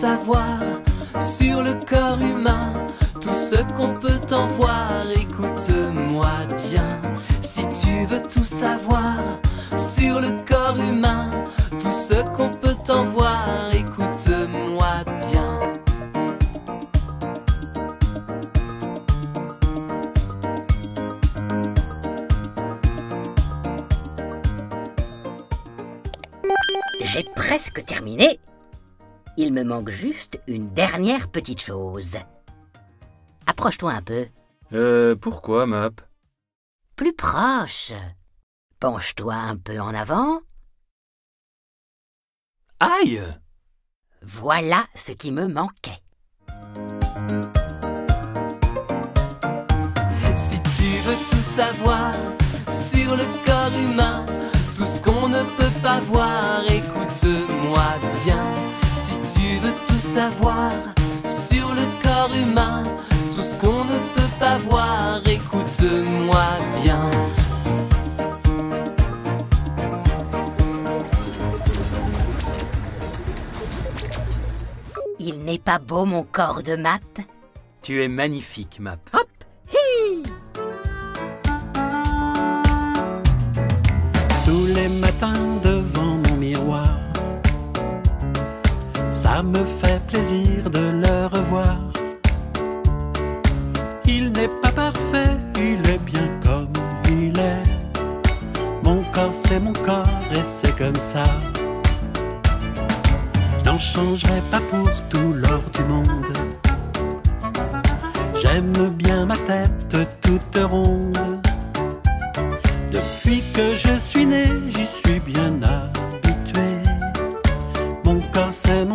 savoir sur le corps humain, tout ce qu'on peut en voir. Écoute-moi bien, si tu veux tout savoir sur le corps humain, tout ce qu'on peut en voir. Écoute-moi bien. J'ai presque terminé. Il me manque juste une dernière petite chose. Approche-toi un peu. Pourquoi, Map? Plus proche. Penche-toi un peu en avant. Aïe! Voilà ce qui me manquait. Si tu veux tout savoir sur le corps humain, tout ce qu'on ne peut pas voir, écoute-moi bien. Si tu veux tout savoir sur le corps humain, tout ce qu'on ne peut pas voir, écoute-moi bien. Il n'est pas beau mon corps de Map? Tu es magnifique, Map. Hop! Hi! Tous les matins devant mon miroir, ça me fait plaisir de le revoir. Il n'est pas parfait, il est bien comme il est. Mon corps c'est mon corps et c'est comme ça. J'en changerai pas pour tout l'or du monde. J'aime bien ma tête toute ronde. Depuis que je suis né, j'y suis bien habitué. Mon corps c'est